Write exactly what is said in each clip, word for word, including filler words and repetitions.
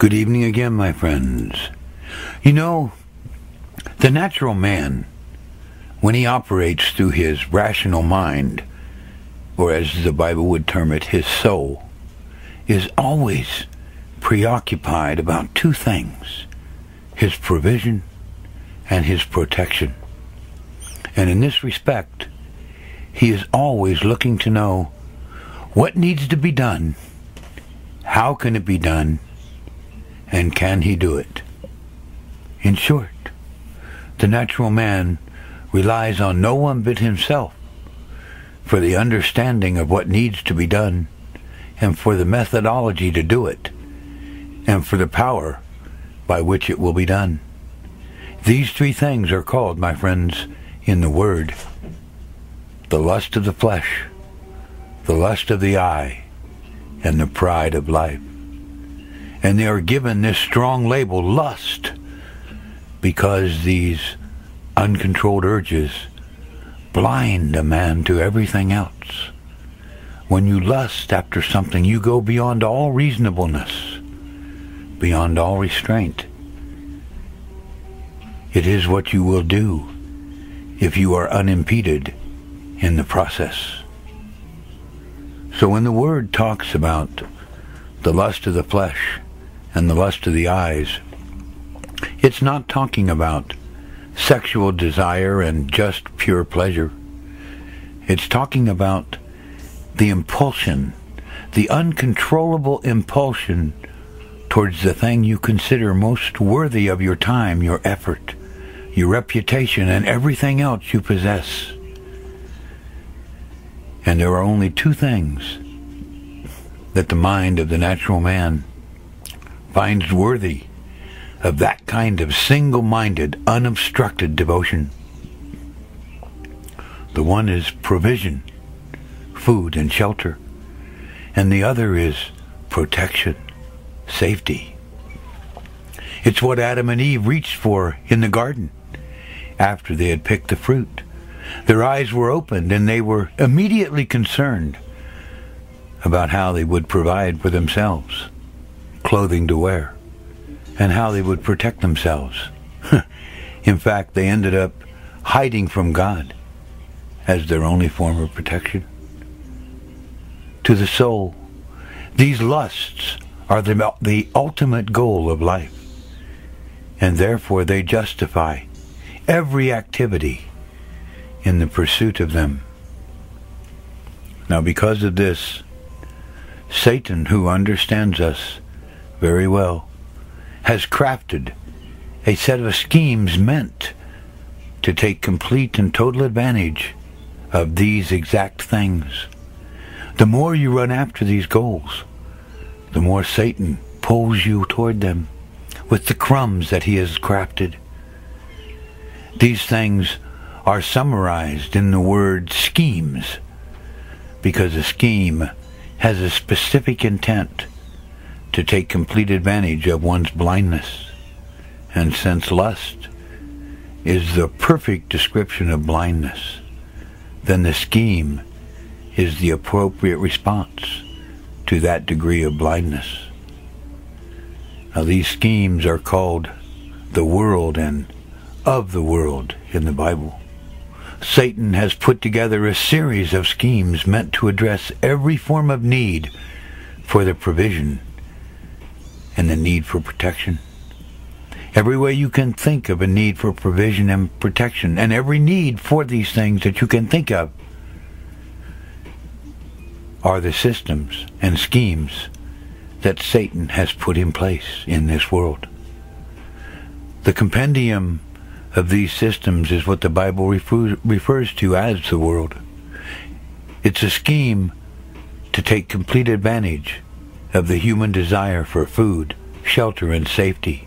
Good evening again, my friends. You know, the natural man, when he operates through his rational mind, or as the Bible would term it, his soul, is always preoccupied about two things: his provision and his protection. And in this respect, he is always looking to know what needs to be done, how can it be done, and can he do it? In short, the natural man relies on no one but himself for the understanding of what needs to be done, and for the methodology to do it, and for the power by which it will be done. These three things are called, my friends, in the Word, the lust of the flesh, the lust of the eye, and the pride of life. And they are given this strong label, lust, because these uncontrolled urges blind a man to everything else. When you lust after something, you go beyond all reasonableness, beyond all restraint. It is what you will do if you are unimpeded in the process. So when the Word talks about the lust of the flesh and the lust of the eyes, it's not talking about sexual desire and just pure pleasure. It's talking about the impulsion, the uncontrollable impulsion towards the thing you consider most worthy of your time, your effort, your reputation, and everything else you possess. And there are only two things that the mind of the natural man finds worthy of that kind of single-minded, unobstructed devotion. The one is provision, food and shelter, and the other is protection, safety. It's what Adam and Eve reached for in the garden after they had picked the fruit. Their eyes were opened and they were immediately concerned about how they would provide for themselves clothing to wear and how they would protect themselves. In fact, they ended up hiding from God as their only form of protection. To the soul, these lusts are the, the ultimate goal of life, and therefore they justify every activity in the pursuit of them. Now, because of this, Satan, who understands us very well, has crafted a set of schemes meant to take complete and total advantage of these exact things. The more you run after these goals, the more Satan pulls you toward them with the crumbs that he has crafted. These things are summarized in the word schemes, because a scheme has a specific intent to take complete advantage of one's blindness. And since lust is the perfect description of blindness, then the scheme is the appropriate response to that degree of blindness. Now, these schemes are called the world and of the world in the Bible. Satan has put together a series of schemes meant to address every form of need for the provision and the need for protection. Every way you can think of a need for provision and protection, and every need for these things that you can think of, are the systems and schemes that Satan has put in place in this world. The compendium of these systems is what the Bible refers to as the world. It's a scheme to take complete advantage of the human desire for food, shelter, and safety.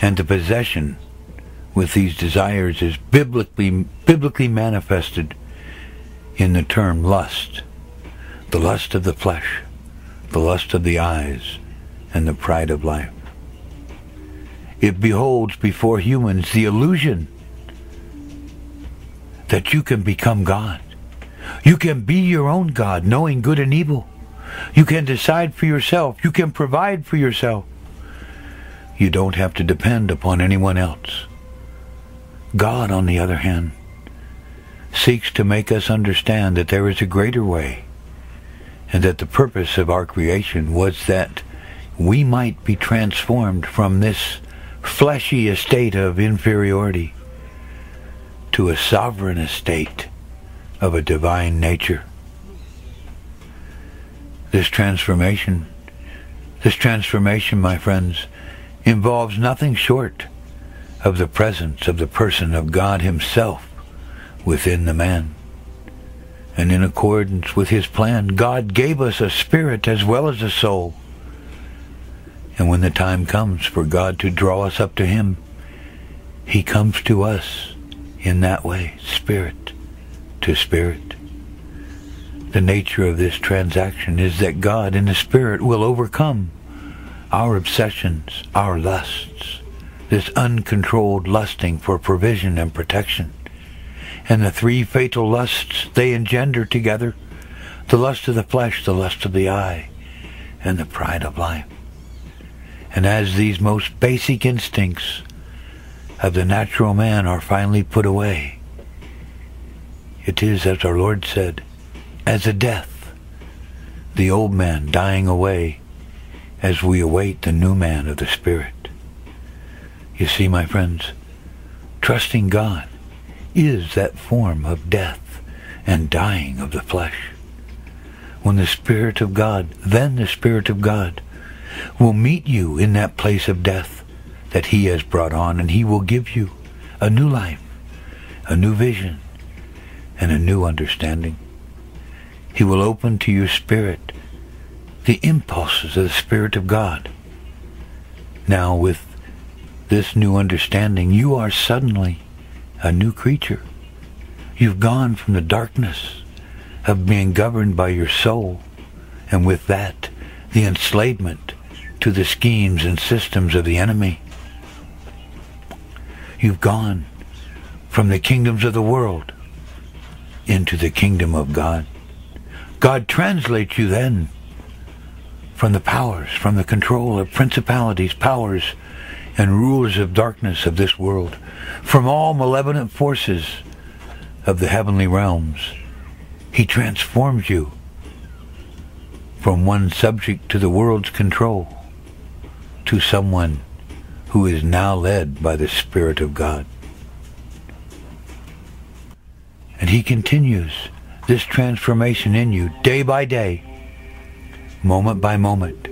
And the possession with these desires is biblically, biblically manifested in the term lust. The lust of the flesh, the lust of the eyes, and the pride of life. It beholds before humans the illusion that you can become God. You can be your own God, knowing good and evil. You can decide for yourself. You can provide for yourself. You don't have to depend upon anyone else. God, on the other hand, seeks to make us understand that there is a greater way, and that the purpose of our creation was that we might be transformed from this fleshy estate of inferiority to a sovereign estate of a divine nature. This transformation, this transformation, my friends, involves nothing short of the presence of the person of God Himself within the man. And in accordance with His plan, God gave us a spirit as well as a soul. And when the time comes for God to draw us up to Him, He comes to us in that way, spirit to spirit. The nature of this transaction is that God in the Spirit will overcome our obsessions, our lusts, this uncontrolled lusting for provision and protection, and the three fatal lusts they engender together, the lust of the flesh, the lust of the eye, and the pride of life. And as these most basic instincts of the natural man are finally put away, it is, as our Lord said, as a death, the old man dying away as we await the new man of the Spirit. You see, my friends, trusting God is that form of death and dying of the flesh. When the Spirit of God, then the Spirit of God, will meet you in that place of death that He has brought on, and He will give you a new life, a new vision, and a new understanding. He will open to your spirit the impulses of the Spirit of God. Now, with this new understanding, you are suddenly a new creature. You've gone from the darkness of being governed by your soul, and with that, the enslavement to the schemes and systems of the enemy. You've gone from the kingdoms of the world into the kingdom of God. God translates you then from the powers, from the control of principalities, powers, and rulers of darkness of this world, from all malevolent forces of the heavenly realms. He transforms you from one subject to the world's control to someone who is now led by the Spirit of God. And He continues this transformation in you day by day, moment by moment.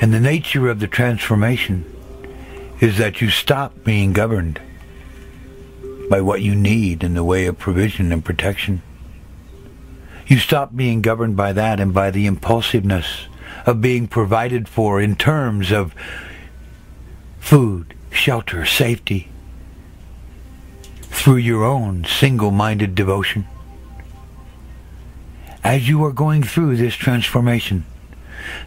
And the nature of the transformation is that you stop being governed by what you need in the way of provision and protection. You stop being governed by that and by the impulsiveness of being provided for in terms of food, shelter, safety, through your own single-minded devotion. As you are going through this transformation,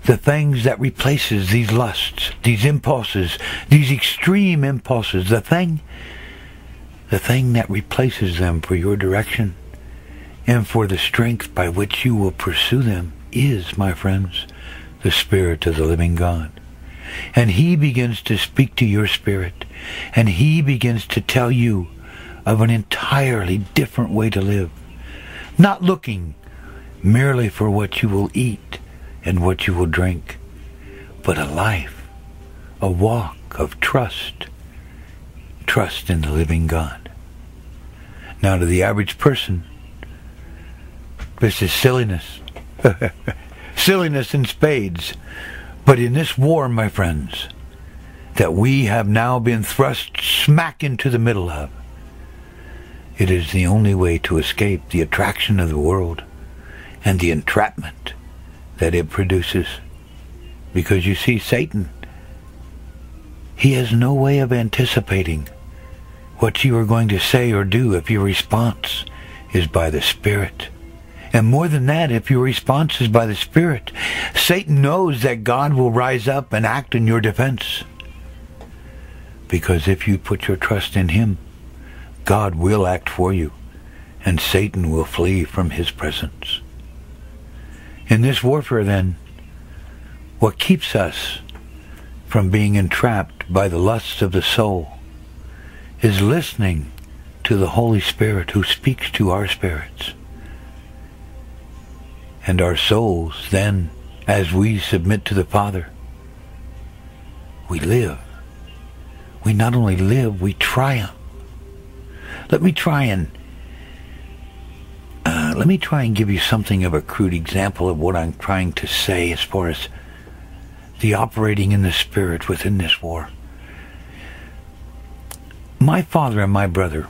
the things that replaces these lusts, these impulses, these extreme impulses, the thing, the thing that replaces them for your direction and for the strength by which you will pursue them is, my friends, the Spirit of the living God. And He begins to speak to your spirit, and He begins to tell you of an entirely different way to live, not looking merely for what you will eat and what you will drink, but a life, a walk of trust, trust in the living God. Now, to the average person, this is silliness, silliness in spades, but in this war, my friends, that we have now been thrust smack into the middle of, it is the only way to escape the attraction of the world and the entrapment that it produces. Because you see, Satan, he has no way of anticipating what you are going to say or do if your response is by the Spirit. And more than that, if your response is by the Spirit, Satan knows that God will rise up and act in your defense. Because if you put your trust in Him, God will act for you, and Satan will flee from His presence. In this warfare, then, what keeps us from being entrapped by the lusts of the soul is listening to the Holy Spirit who speaks to our spirits. And our souls then, as we submit to the Father, we live. We not only live, we triumph. Let me try and uh, let me try and give you something of a crude example of what I'm trying to say as far as the operating in the Spirit within this war. My father and my brother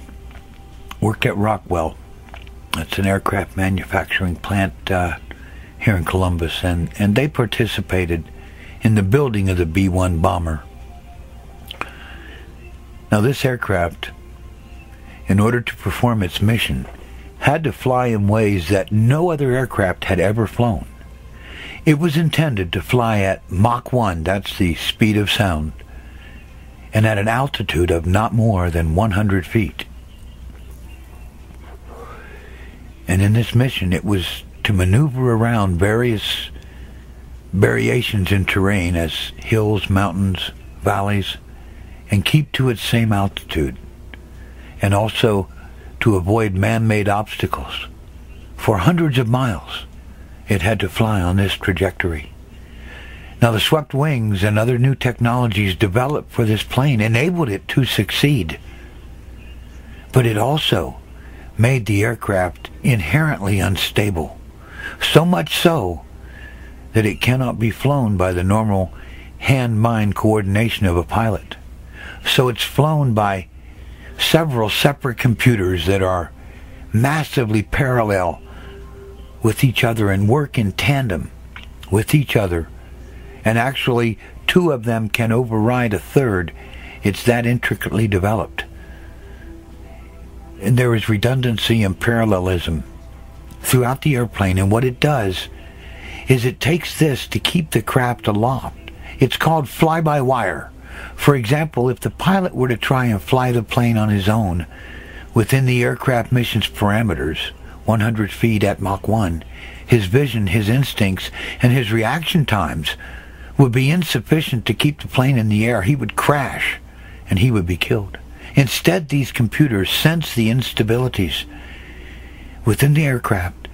worked at Rockwell. It's an aircraft manufacturing plant uh, here in Columbus, and, and they participated in the building of the B one bomber. Now, this aircraft, in order to perform its mission, had to fly in ways that no other aircraft had ever flown. It was intended to fly at Mach one, that's the speed of sound, and at an altitude of not more than one hundred feet. And in this mission, it was to maneuver around various variations in terrain as hills, mountains, valleys, and keep to its same altitude, and also to avoid man-made obstacles. For hundreds of miles, it had to fly on this trajectory. Now, the swept wings and other new technologies developed for this plane enabled it to succeed, but it also made the aircraft inherently unstable, so much so that it cannot be flown by the normal hand-mind coordination of a pilot. So it's flown by several separate computers that are massively parallel with each other and work in tandem with each other, and actually two of them can override a third. It's that intricately developed. And there is redundancy and parallelism throughout the airplane, and what it does is it takes this to keep the craft aloft. It's called fly-by-wire. For example, if the pilot were to try and fly the plane on his own within the aircraft mission's parameters, one hundred feet at Mach one, his vision, his instincts, and his reaction times would be insufficient to keep the plane in the air. He would crash and he would be killed. Instead, these computers sense the instabilities within the aircraft,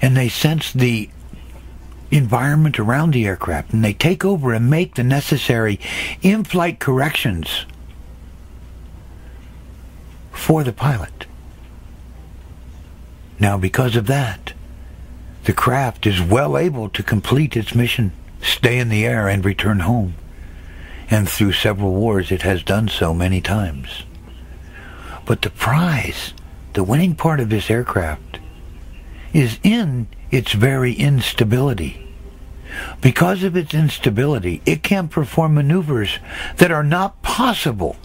and they sense the environment around the aircraft, and they take over and make the necessary in-flight corrections for the pilot. Now, because of that, the craft is well able to complete its mission, stay in the air, and return home. And through several wars, it has done so many times. But the prize, the winning part of this aircraft, is in its very instability. Because of its instability, it can perform maneuvers that are not possible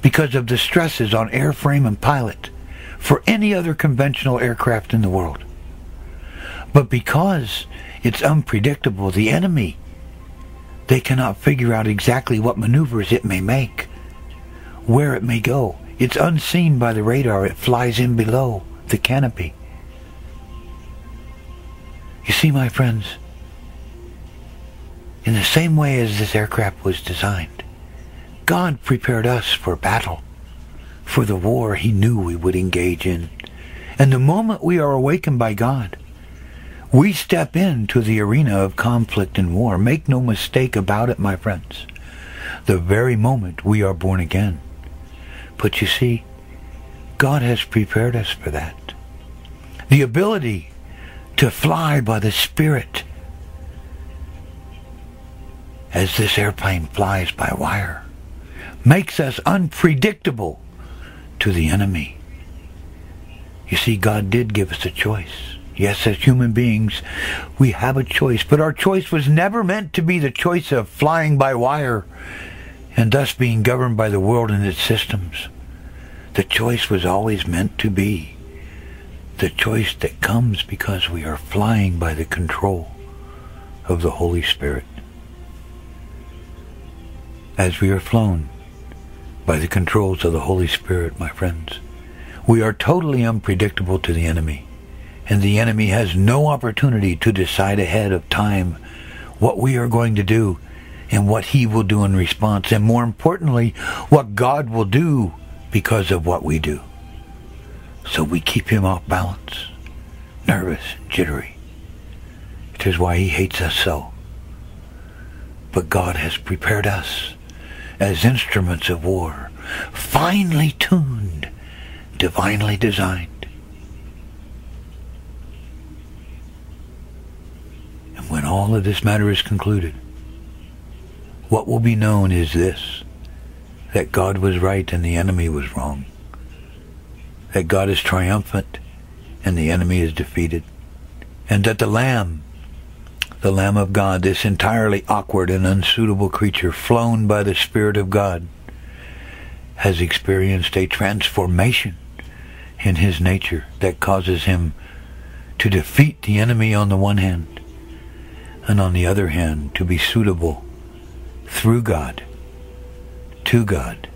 because of the stresses on airframe and pilot for any other conventional aircraft in the world. But because it's unpredictable, the enemy, they cannot figure out exactly what maneuvers it may make, where it may go. It's unseen by the radar. It flies in below the canopy. You see, my friends, in the same way as this aircraft was designed, God prepared us for battle, for the war He knew we would engage in. And the moment we are awakened by God, we step into the arena of conflict and war. Make no mistake about it, my friends, the very moment we are born again. But you see, God has prepared us for that. The ability to fly by the Spirit, as this airplane flies by wire, makes us unpredictable to the enemy. You see, God did give us a choice. Yes, as human beings, we have a choice, but our choice was never meant to be the choice of flying by wire and thus being governed by the world and its systems. The choice was always meant to be the choice that comes because we are flying by the control of the Holy Spirit. As we are flown by the controls of the Holy Spirit, my friends, we are totally unpredictable to the enemy, and the enemy has no opportunity to decide ahead of time what we are going to do and what he will do in response, and more importantly, what God will do because of what we do. So we keep him off balance, nervous, jittery. It is why he hates us so. But God has prepared us as instruments of war, finely tuned, divinely designed. And when all of this matter is concluded, what will be known is this: that God was right and the enemy was wrong. That God is triumphant and the enemy is defeated. And that the Lamb, the Lamb of God, this entirely awkward and unsuitable creature flown by the Spirit of God, has experienced a transformation in his nature that causes him to defeat the enemy on the one hand, and on the other hand to be suitable through God, to God,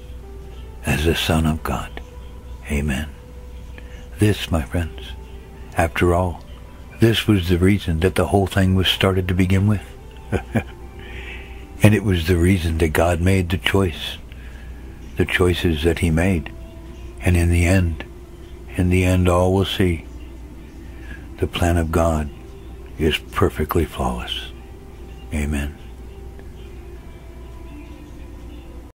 as the Son of God. Amen. This, my friends, after all, this was the reason that the whole thing was started to begin with. And it was the reason that God made the choice, the choices that he made. And in the end, in the end, all will see the plan of God is perfectly flawless. Amen.